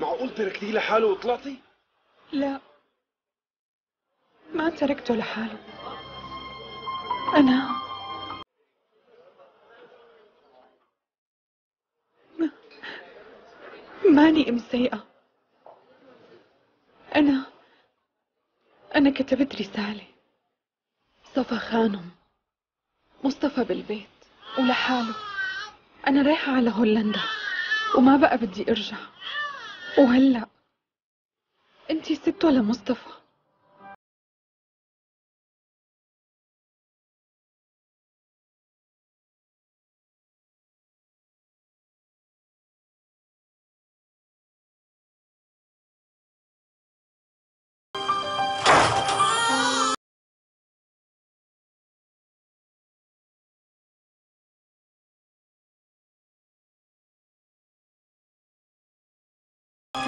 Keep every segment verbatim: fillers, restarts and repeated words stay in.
معقول تركتيه لحاله وطلعتي؟ لا، ما تركته لحاله. أنا ما... ماني مزيقة. أنا أنا كتبت رسالة. صفا خانم، مصطفى بالبيت ولحاله، أنا رايحة على هولندا وما بقى بدي أرجع. وهلأ أنتي ست ولا مصطفى؟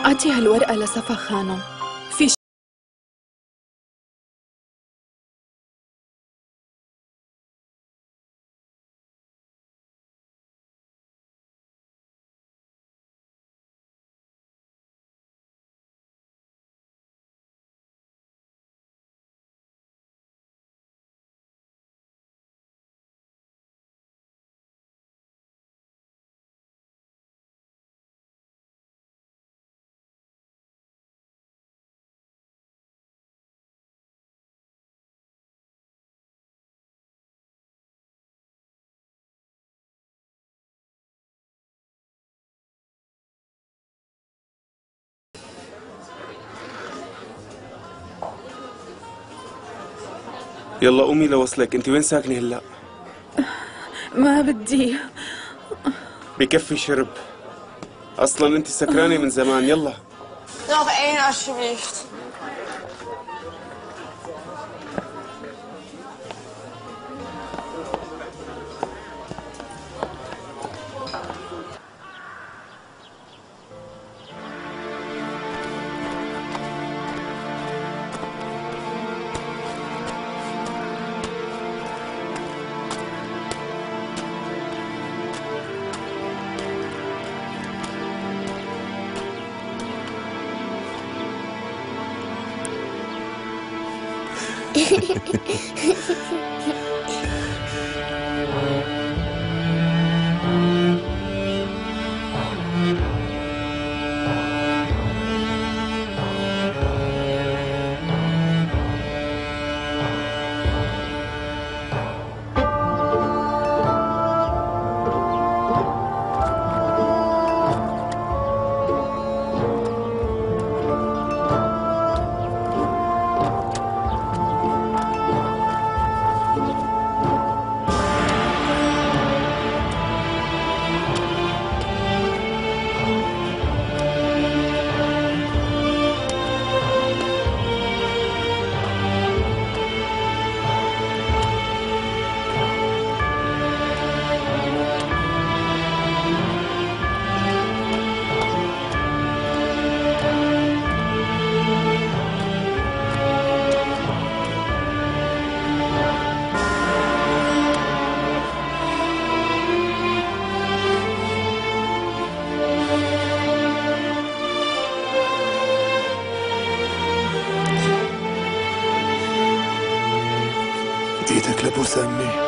أعطي هالورقة لصفا خانم. في ش... يلا قومي لوصلك. انت وين ساكنه هلا؟ ما بدي، بكفي شرب، اصلا انت سكرانه من زمان. يلا نوغ اين alsjeblieft. ايدك لبوسه امي.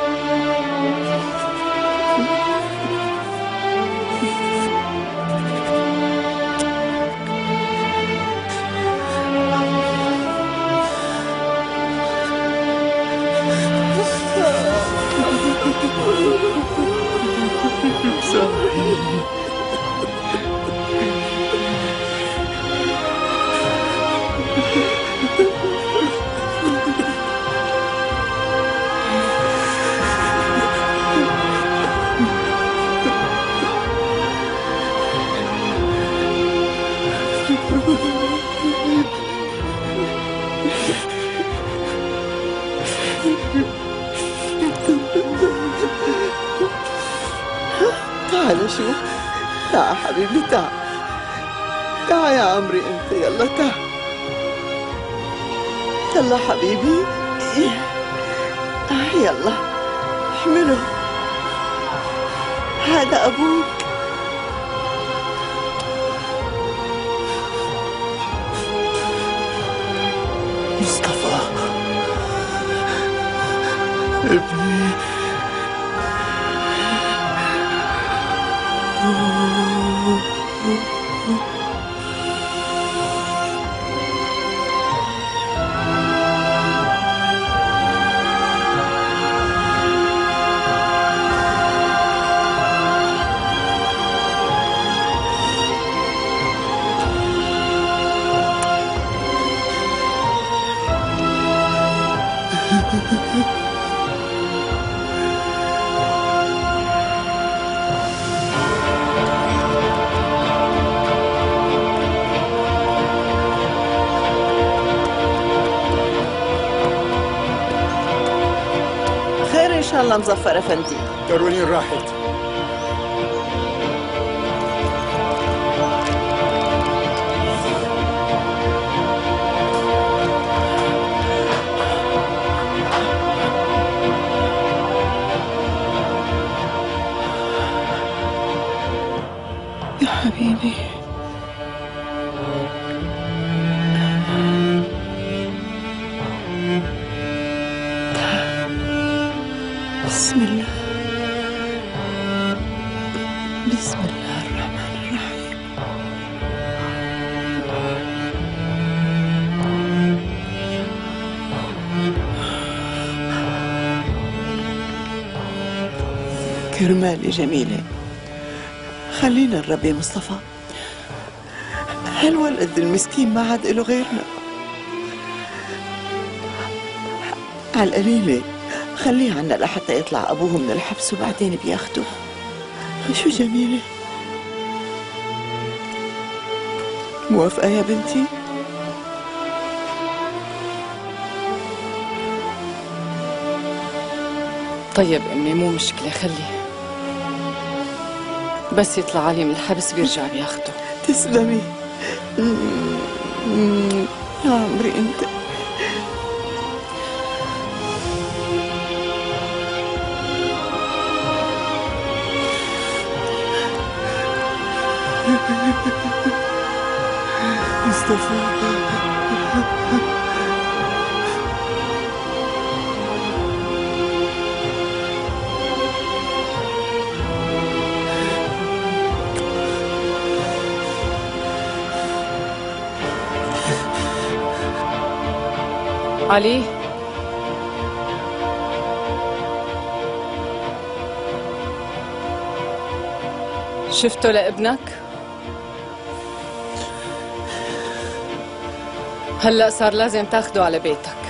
تعال شوف، تعال حبيبي، تعال تعال يا عمري انت، يلا تعال، يلا حبيبي، تعال يلا احمله، هذا ابوك. مصطفى ابني. خير إن شاء الله مظفر أفندي. ترونين راحت. حبيبي بسم الله بسم الله الرحمن الرحيم. كرمالي جميلة، خلينا نربي مصطفى. هالولد المسكين ما عاد له غيرنا. على القليلة خليه عنا لحتى يطلع أبوه من الحبس وبعدين بياخدوه. شو جميلة، موافقة يا بنتي؟ طيب أمي، مو مشكلة، خليه بس يطلع علي من الحبس بيرجع بياخده. تسلمي يا عمري انت. مصطفى علي، شفته لابنك؟ هلأ صار لازم تاخده على بيتك.